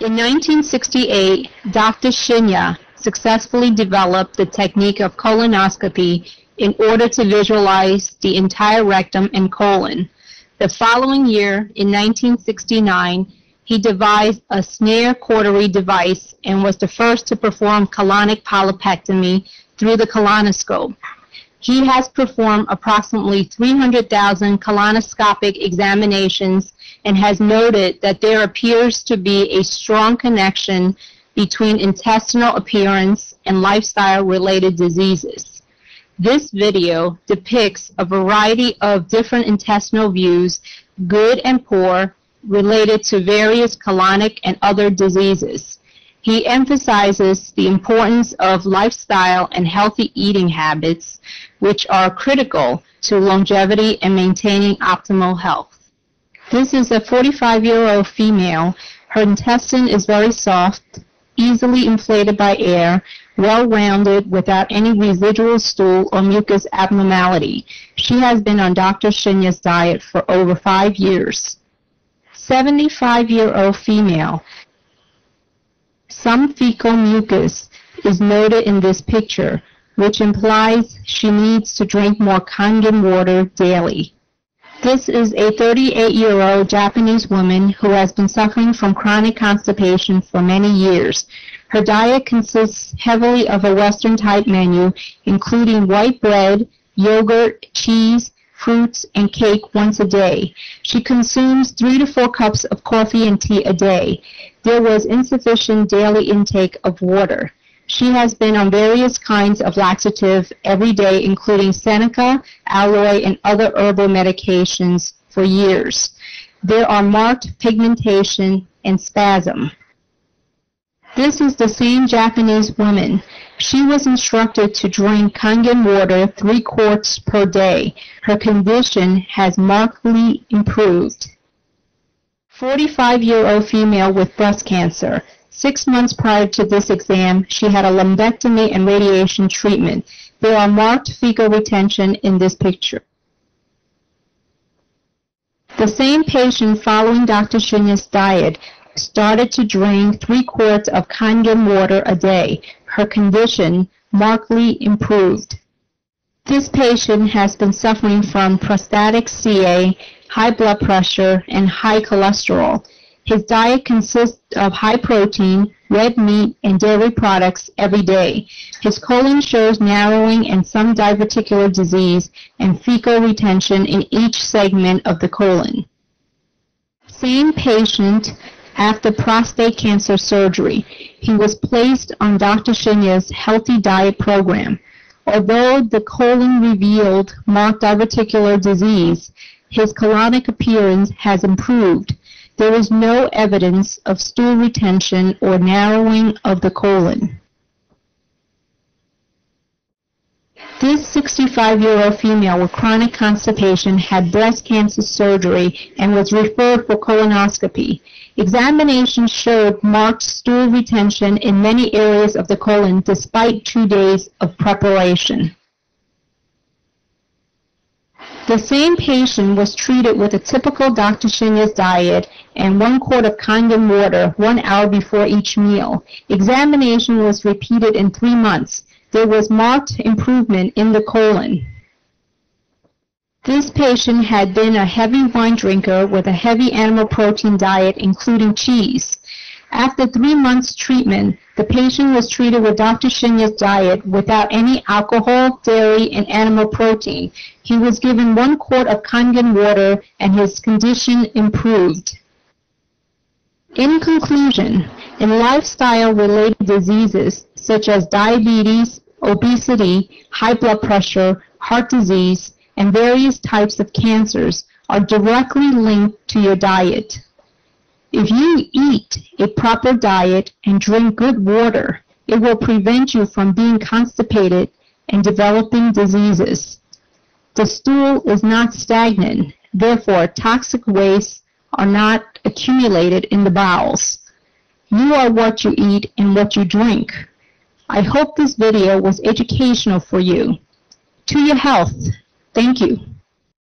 In 1968, Dr. Shinya successfully developed the technique of colonoscopy in order to visualize the entire rectum and colon. The following year, in 1969, he devised a snare cautery device and was the first to perform colonic polypectomy through the colonoscope. He has performed approximately 300,000 colonoscopic examinations and has noted that there appears to be a strong connection between intestinal appearance and lifestyle-related diseases. This video depicts a variety of different intestinal views, good and poor, related to various colonic and other diseases. He emphasizes the importance of lifestyle and healthy eating habits, which are critical to longevity and maintaining optimal health. This is a 45-year-old female. Her intestine is very soft, easily inflated by air, well-rounded without any residual stool or mucus abnormality. She has been on Dr. Shinya's diet for over 5 years. 75-year-old female. Some fecal mucus is noted in this picture, which implies she needs to drink more Kangen water daily. This is a 38-year-old Japanese woman who has been suffering from chronic constipation for many years. Her diet consists heavily of a Western-type menu, including white bread, yogurt, cheese, fruits, and cake once a day. She consumes 3 to 4 cups of coffee and tea a day. There was insufficient daily intake of water. She has been on various kinds of laxative every day, including Seneca, Alloy, and other herbal medications for years. There are marked pigmentation and spasm. This is the same Japanese woman. She was instructed to drink Kangen water 3 quarts per day. Her condition has markedly improved. 45-year-old female with breast cancer. 6 months prior to this exam, she had a lumpectomy and radiation treatment. There are marked fecal retention in this picture. The same patient following Dr. Shinya's diet started to drink 3 quarts of Kangen water a day. Her condition markedly improved. This patient has been suffering from prostatic CA, high blood pressure, and high cholesterol. His diet consists of high protein, red meat, and dairy products every day. His colon shows narrowing and some diverticular disease and fecal retention in each segment of the colon. Same patient after prostate cancer surgery. He was placed on Dr. Shinya's healthy diet program. Although the colon revealed marked diverticular disease, his colonic appearance has improved. There is no evidence of stool retention or narrowing of the colon. This 65-year-old female with chronic constipation had breast cancer surgery and was referred for colonoscopy. Examinations showed marked stool retention in many areas of the colon despite 2 days of preparation. The same patient was treated with a typical Dr. Shinya's diet and 1 quart of Kangen water 1 hour before each meal. Examination was repeated in 3 months. There was marked improvement in the colon. This patient had been a heavy wine drinker with a heavy animal protein diet, including cheese. After 3 months treatment, the patient was treated with Dr. Shinya's diet without any alcohol, dairy, and animal protein. He was given 1 quart of Kangen water and his condition improved. In conclusion, in lifestyle-related diseases such as diabetes, obesity, high blood pressure, heart disease, and various types of cancers are directly linked to your diet. If you eat a proper diet and drink good water, it will prevent you from being constipated and developing diseases. The stool is not stagnant, therefore toxic wastes are not accumulated in the bowels. You are what you eat and what you drink. I hope this video was educational for you. To your health. Thank you.